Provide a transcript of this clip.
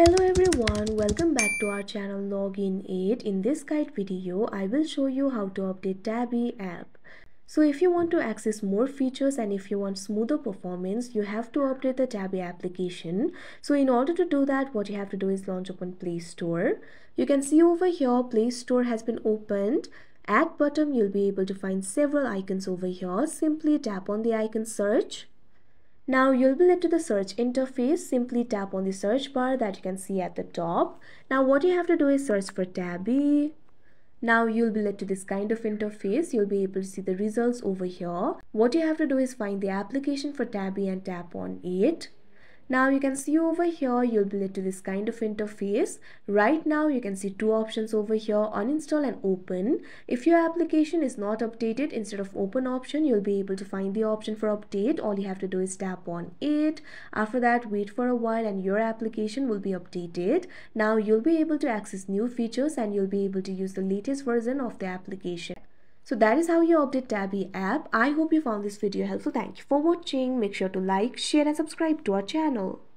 Hello everyone, welcome back to our channel Login Aid. In this guide video, I will show you how to update Tabby app. So if you want to access more features and if you want smoother performance, you have to update the Tabby application. So in order to do that, what you have to do is launch open Play Store. You can see over here, Play Store has been opened. At bottom, you'll be able to find several icons over here. Simply tap on the icon search. Now you'll be led to the search interface. Simply tap on the search bar that you can see at the top. Now what you have to do is search for Tabby. Now you'll be led to this kind of interface. You'll be able to see the results over here. What you have to do is find the application for Tabby and tap on it. Now you can see over here, you'll be led to this kind of interface. Right now you can see two options over here, uninstall and open. If your application is not updated, instead of open option, you'll be able to find the option for update. All you have to do is tap on it. After that, wait for a while and your application will be updated. Now you'll be able to access new features and you'll be able to use the latest version of the application. So that is how you update Tabby app. I hope you found this video helpful. Thank you for watching. Make sure to like, share and subscribe to our channel.